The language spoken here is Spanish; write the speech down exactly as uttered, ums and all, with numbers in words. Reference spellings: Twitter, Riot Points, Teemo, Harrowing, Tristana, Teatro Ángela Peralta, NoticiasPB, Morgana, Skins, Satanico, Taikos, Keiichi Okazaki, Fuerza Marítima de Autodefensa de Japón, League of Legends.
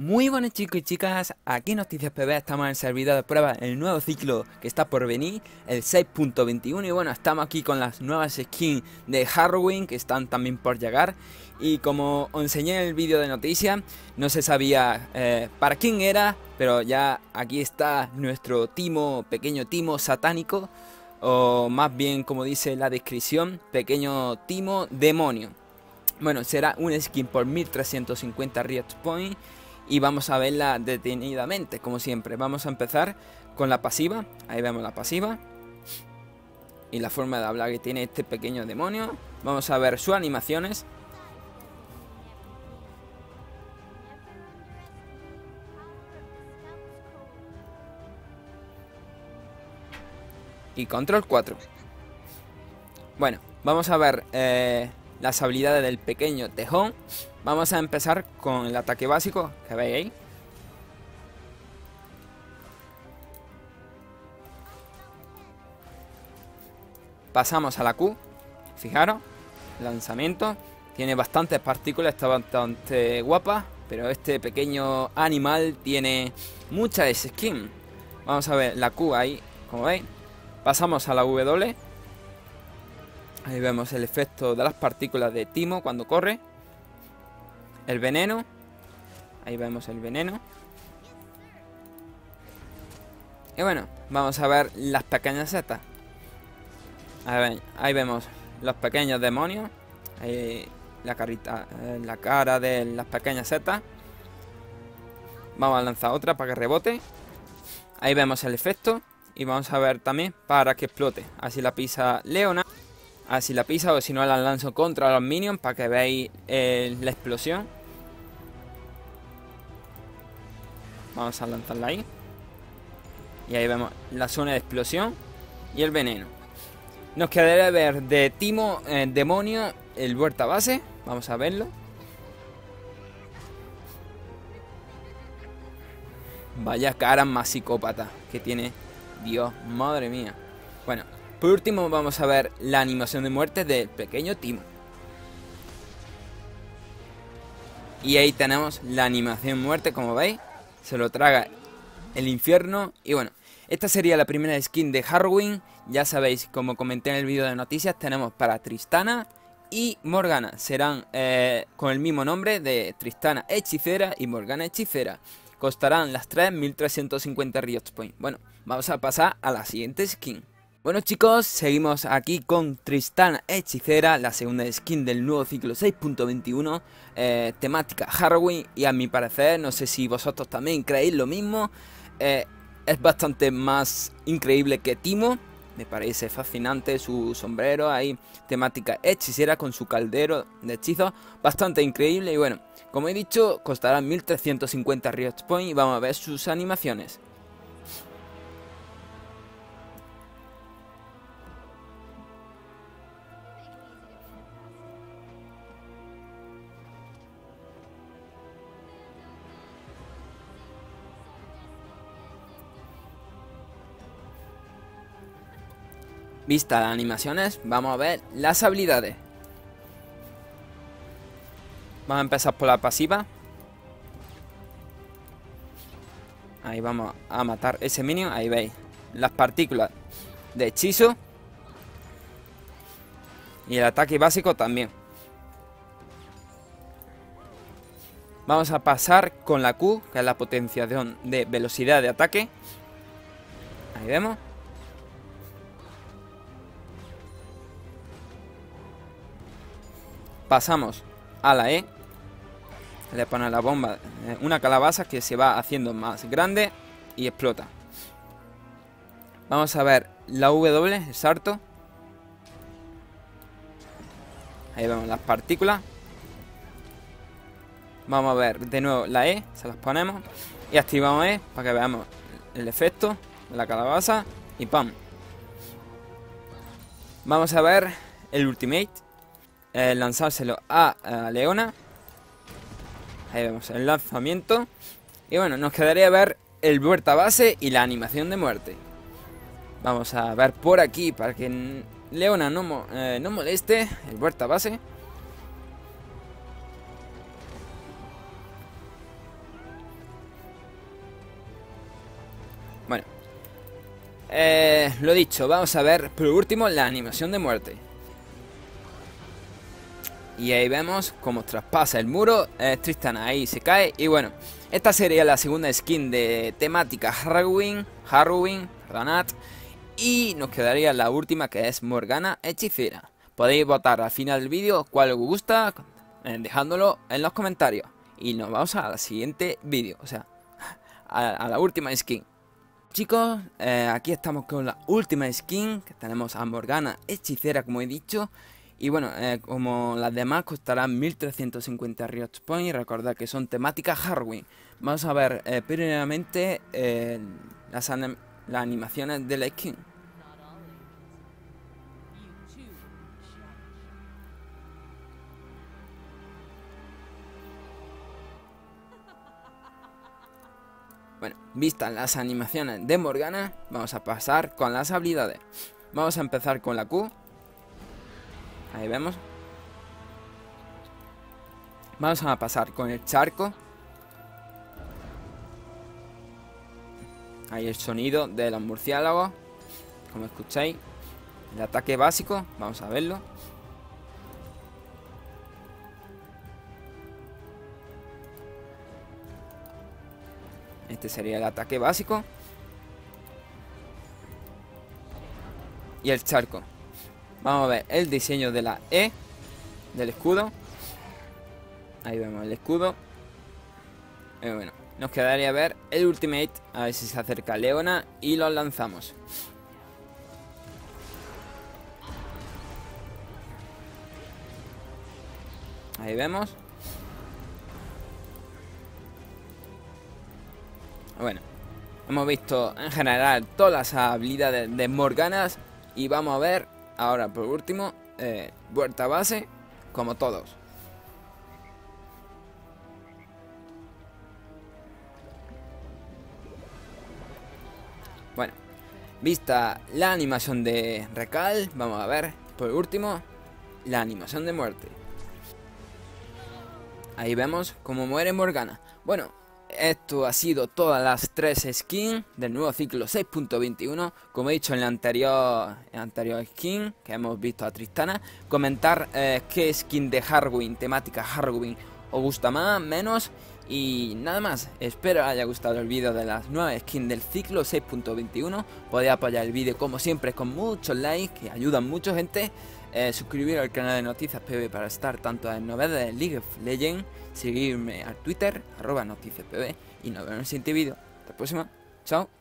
Muy buenas chicos y chicas, aquí en NoticiasPB estamos en el servidor de pruebas, el nuevo ciclo que está por venir, el seis punto veintiuno, y bueno, estamos aquí con las nuevas skins de Harrowing que están también por llegar. Y como os enseñé en el vídeo de noticias, no se sabía eh, para quién era, pero ya aquí está nuestro Teemo, pequeño Teemo satánico, o más bien como dice la descripción, pequeño Teemo demonio. Bueno, será un skin por mil trescientos cincuenta Riot Points. Y vamos a verla detenidamente, como siempre. Vamos a empezar con la pasiva. Ahí vemos la pasiva. Y la forma de hablar que tiene este pequeño demonio. Vamos a ver sus animaciones. Y control cuatro. Bueno, vamos a ver eh, las habilidades del pequeño tejón. Vamos a empezar con el ataque básico, que veis ahí. Pasamos a la Q. Fijaros, lanzamiento. Tiene bastantes partículas, está bastante guapa. Pero este pequeño animal tiene muchas skins. Vamos a ver la Q ahí, como veis. Pasamos a la W. Ahí vemos el efecto de las partículas de Teemo cuando corre. El veneno. Ahí vemos el veneno. Y bueno, vamos a ver las pequeñas setas. Ahí, ahí vemos los pequeños demonios. Ahí la carita, eh, la cara de las pequeñas setas. Vamos a lanzar otra para que rebote. Ahí vemos el efecto. Y vamos a ver también para que explote. Así la pisa Leona. Así la pisa, o si no la lanzo contra los minions para que veáis eh, la explosión. Vamos a lanzarla ahí. Y ahí vemos la zona de explosión y el veneno. Nos quedará ver de Teemo, eh, demonio, el vuelta base. Vamos a verlo. Vaya cara más psicópata que tiene. Dios, madre mía. Bueno, por último vamos a ver la animación de muerte del pequeño Teemo. Y ahí tenemos la animación muerte, como veis. Se lo traga el infierno. Y bueno, esta sería la primera skin de Harrowing. Ya sabéis, como comenté en el vídeo de noticias, tenemos para Tristana y Morgana. Serán eh, con el mismo nombre de Tristana hechicera y Morgana hechicera. Costarán las tres mil trescientos cincuenta Riot Points. Bueno, vamos a pasar a la siguiente skin. Bueno chicos, seguimos aquí con Tristana hechicera, la segunda skin del nuevo ciclo seis punto veintiuno, eh, temática Harrowing, y a mi parecer, no sé si vosotros también creéis lo mismo, eh, es bastante más increíble que Teemo. Me parece fascinante su sombrero, ahí temática hechicera con su caldero de hechizos, bastante increíble. Y bueno, como he dicho, costará mil trescientos cincuenta Riot Points y vamos a ver sus animaciones. Vista las animaciones, vamos a ver las habilidades. Vamos a empezar por la pasiva. Ahí vamos a matar ese minion. Ahí veis las partículas de hechizo. Y el ataque básico también. Vamos a pasar con la Q, que es la potenciación de velocidad de ataque. Ahí vemos. Pasamos a la E. Le pone la bomba, una calabaza que se va haciendo más grande y explota. Vamos a ver la W, el salto. Ahí vemos las partículas. Vamos a ver de nuevo la E, se las ponemos. Y activamos E para que veamos el efecto, la calabaza y ¡pam! Vamos a ver el ultimate. Eh, lanzárselo a, a Leona. Ahí vemos el lanzamiento. Y bueno, nos quedaría ver el vuelta base y la animación de muerte. Vamos a ver por aquí para que Leona no, mo eh, no moleste el vuelta base. Eh, lo dicho, vamos a ver por último la animación de muerte. Y ahí vemos cómo traspasa el muro, eh, Tristana ahí se cae. Y bueno, esta sería la segunda skin de temática Harrowing, Harrowing, Ranat. Y nos quedaría la última, que es Morgana Hechicera. Podéis votar al final del vídeo cuál os gusta, eh, dejándolo en los comentarios. Y nos vamos al siguiente vídeo, o sea, a, a la última skin. Chicos, eh, aquí estamos con la última skin, que tenemos a Morgana Hechicera, como he dicho. Y bueno, eh, como las demás, costarán mil trescientos cincuenta Riot Points. Recordad que son temáticas Harrowing. Vamos a ver eh, primeramente eh, las, anim las animaciones de la skin. Bueno, vistas las animaciones de Morgana, vamos a pasar con las habilidades. Vamos a empezar con la Q. Ahí vemos. Vamos a pasar con el charco. Ahí el sonido de los murciélagos, como escucháis. El ataque básico, vamos a verlo. Este sería el ataque básico. Y el charco. Vamos a ver el diseño de la E, del escudo. Ahí vemos el escudo. Y bueno, nos quedaría ver el ultimate. A ver si se acerca Leona y lo lanzamos. Ahí vemos. Bueno, hemos visto en general todas las habilidades de Morganas. Y vamos a ver ahora, por último, eh, vuelta base, como todos. Bueno, vista la animación de recal, vamos a ver, por último, la animación de muerte. Ahí vemos cómo muere Morgana. Bueno, esto ha sido todas las tres skins del nuevo ciclo seis punto veintiuno. Como he dicho en la anterior, en la anterior skin que hemos visto a Tristana, comentar eh, qué skin de Harrowing, temática Harrowing, os gusta más, menos. Y nada más, espero haya gustado el vídeo de las nuevas skins del ciclo seis punto veintiuno. Podéis apoyar el vídeo como siempre con muchos likes, que ayudan mucho, gente. Eh, suscribiros al canal de NoticiasPB para estar tanto a las novedades de League of Legends. Seguirme al Twitter, arroba NoticiasPB. Y nos vemos en el siguiente vídeo. Hasta la próxima. Chao.